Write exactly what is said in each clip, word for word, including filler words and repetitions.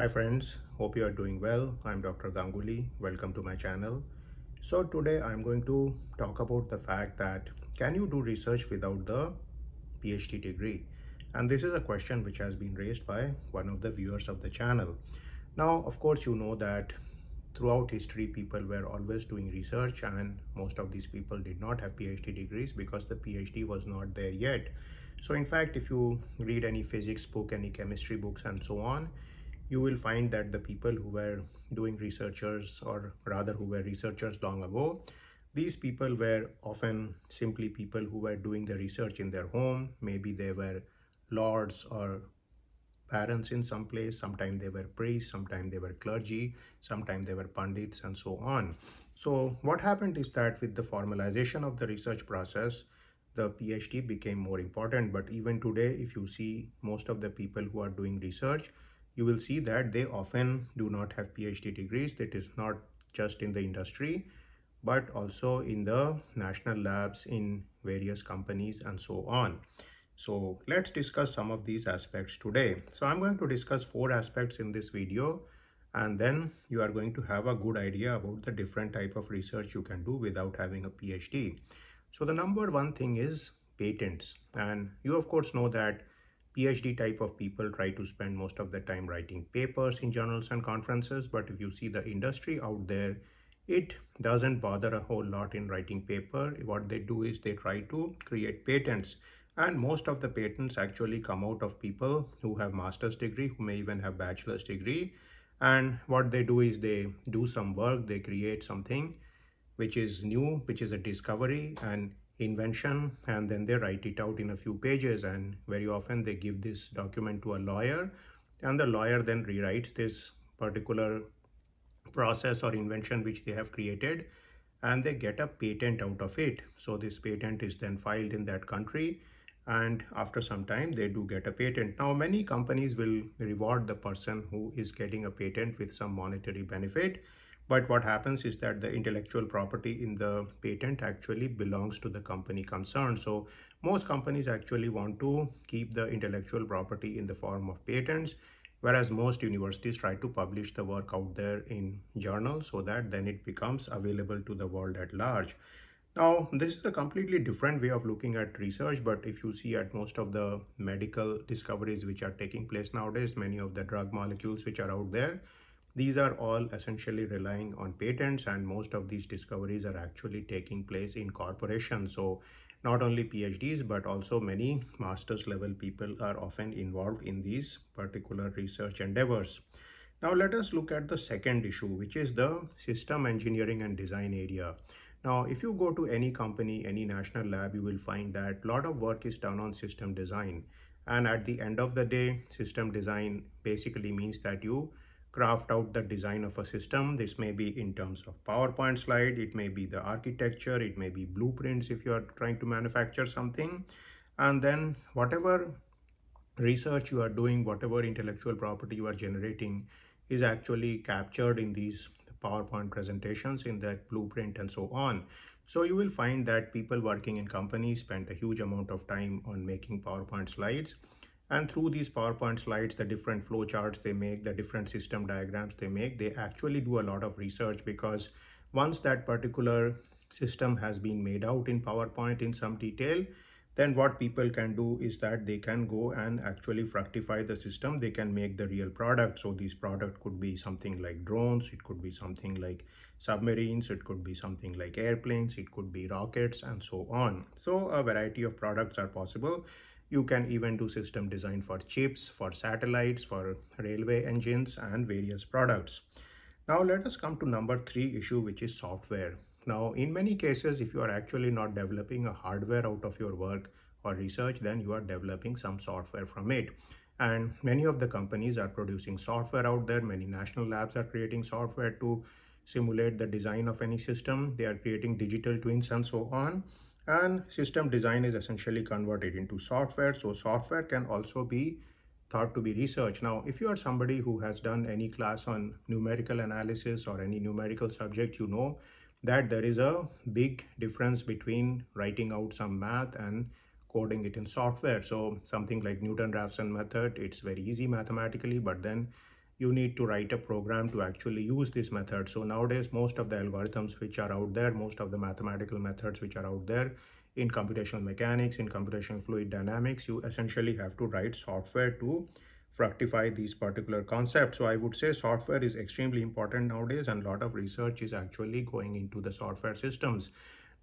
Hi friends, hope you are doing well. I'm Doctor Ganguli. Welcome to my channel. So today I'm going to talk about the fact that can you do research without the PhD degree? And this is a question which has been raised by one of the viewers of the channel. Now, of course, you know that throughout history, people were always doing research and most of these people did not have PhD degrees because the PhD was not there yet. So in fact, if you read any physics book, any chemistry books and so on, you will find that the people who were doing researchers or rather who were researchers long ago, these people were often simply people who were doing the research in their home. Maybe they were lords or parents in some place, sometimes they were priests, sometimes they were clergy, sometimes they were pandits and so on. So what happened is that with the formalization of the research process, the PhD became more important. But even today, if you see most of the people who are doing research, you will see that they often do not have PhD degrees. That is not just in the industry, but also in the national labs, in various companies and so on. So let's discuss some of these aspects today. So I'm going to discuss four aspects in this video, and then you are going to have a good idea about the different type of research you can do without having a PhD. So the number one thing is patents. And you of course know that PhD type of people try to spend most of the time writing papers in journals and conferences, but if you see the industry out there, it doesn't bother a whole lot in writing paper. What they do is they try to create patents, and most of the patents actually come out of people who have master's degree, who may even have bachelor's degree. And what they do is they do some work, they create something which is new, which is a discovery and invention, and then they write it out in a few pages, and very often they give this document to a lawyer, and the lawyer then rewrites this particular process or invention which they have created, and they get a patent out of it. So this patent is then filed in that country, and after some time they do get a patent. Now many companies will reward the person who is getting a patent with some monetary benefit. But what happens is that the intellectual property in the patent actually belongs to the company concerned. So most companies actually want to keep the intellectual property in the form of patents, whereas most universities try to publish the work out there in journals so that then it becomes available to the world at large. Now, this is a completely different way of looking at research, but if you see at most of the medical discoveries which are taking place nowadays, many of the drug molecules which are out there, these are all essentially relying on patents, and most of these discoveries are actually taking place in corporations. So not only PhDs, but also many master's level people are often involved in these particular research endeavors. Now let us look at the second issue, which is the system engineering and design area. Now, if you go to any company, any national lab, you will find that a lot of work is done on system design. And at the end of the day, system design basically means that you craft out the design of a system. This may be in terms of PowerPoint slide, it may be the architecture, it may be blueprints if you are trying to manufacture something. And then whatever research you are doing, whatever intellectual property you are generating is actually captured in these PowerPoint presentations, in that blueprint and so on. So you will find that people working in companies spend a huge amount of time on making PowerPoint slides. And through these PowerPoint slides, the different flowcharts they make, the different system diagrams they make, they actually do a lot of research, because once that particular system has been made out in PowerPoint in some detail, then what people can do is that they can go and actually fructify the system. They can make the real product. So these product could be something like drones, it could be something like submarines, it could be something like airplanes, it could be rockets and so on. So a variety of products are possible. You can even do system design for chips, for satellites, for railway engines and various products. Now let us come to number three issue, which is software. Now in many cases, if you are actually not developing a hardware out of your work or research, then you are developing some software from it. And many of the companies are producing software out there. Many national labs are creating software to simulate the design of any system. They are creating digital twins and so on. And system design is essentially converted into software. So software can also be thought to be research. Now, if you are somebody who has done any class on numerical analysis or any numerical subject, you know that there is a big difference between writing out some math and coding it in software. So something like Newton-Raphson method, it's very easy mathematically, but then you need to write a program to actually use this method. So nowadays, most of the algorithms which are out there, most of the mathematical methods which are out there in computational mechanics, in computational fluid dynamics, you essentially have to write software to rectify these particular concepts. So I would say software is extremely important nowadays, and a lot of research is actually going into the software systems.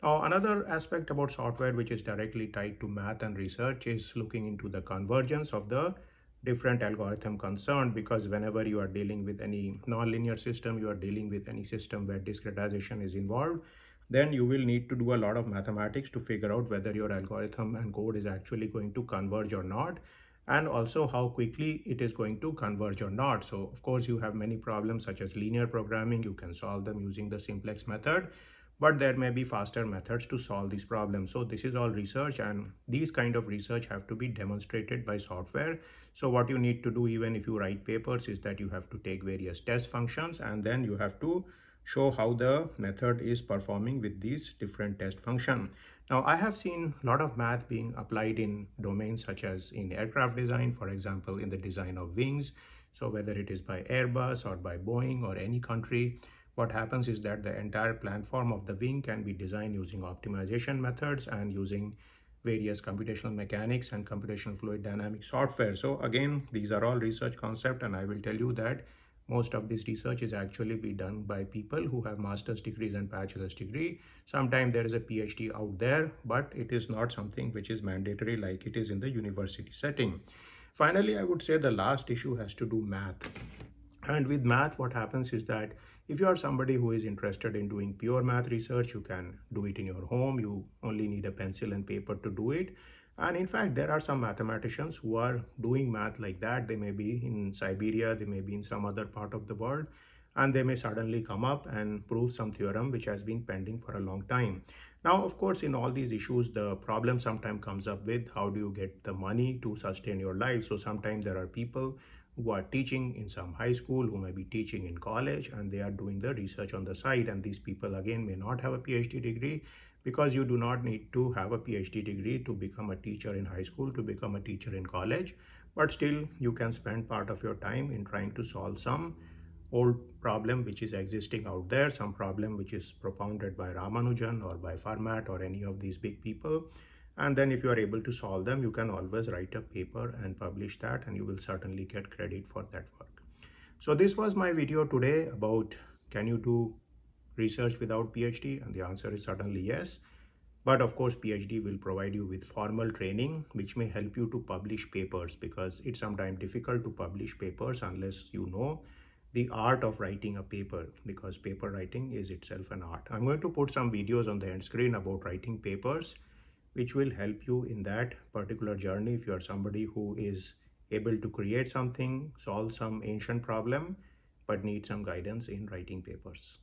Now, another aspect about software which is directly tied to math and research is looking into the convergence of the different algorithm concerned, because whenever you are dealing with any nonlinear system, you are dealing with any system where discretization is involved, then you will need to do a lot of mathematics to figure out whether your algorithm and code is actually going to converge or not, and also how quickly it is going to converge or not. So of course you have many problems such as linear programming, you can solve them using the simplex method, but there may be faster methods to solve these problems. So this is all research, and these kind of research have to be demonstrated by software. So what you need to do, even if you write papers, is that you have to take various test functions, and then you have to show how the method is performing with these different test functions. Now, I have seen a lot of math being applied in domains such as in aircraft design, for example, in the design of wings. So whether it is by Airbus or by Boeing or any country, what happens is that the entire platform of the wing can be designed using optimization methods and using various computational mechanics and computational fluid dynamics software. So again, these are all research concepts, and I will tell you that most of this research is actually be done by people who have master's degrees and bachelor's degree. Sometimes there is a PhD out there, but it is not something which is mandatory like it is in the university setting. Finally, I would say the last issue has to do math. And with math, what happens is that if you are somebody who is interested in doing pure math research, you can do it in your home. You only need a pencil and paper to do it. And in fact, there are some mathematicians who are doing math like that. They may be in Siberia, they may be in some other part of the world, and they may suddenly come up and prove some theorem which has been pending for a long time. Now, of course, in all these issues, the problem sometimes comes up with how do you get the money to sustain your life? So sometimes there are people who are teaching in some high school, who may be teaching in college, and they are doing the research on the side. And these people, again, may not have a PhD degree, because you do not need to have a PhD degree to become a teacher in high school, to become a teacher in college, but still you can spend part of your time in trying to solve some old problem which is existing out there, some problem which is propounded by Ramanujan or by Fermat or any of these big people. And then if you are able to solve them, you can always write a paper and publish that, and you will certainly get credit for that work. So this was my video today about, can you do research without PhD? And the answer is certainly yes. But of course, PhD will provide you with formal training, which may help you to publish papers, because it's sometimes difficult to publish papers unless you know the art of writing a paper, because paper writing is itself an art. I'm going to put some videos on the end screen about writing papers, which will help you in that particular journey. If you are somebody who is able to create something, solve some ancient problem, but need some guidance in writing papers.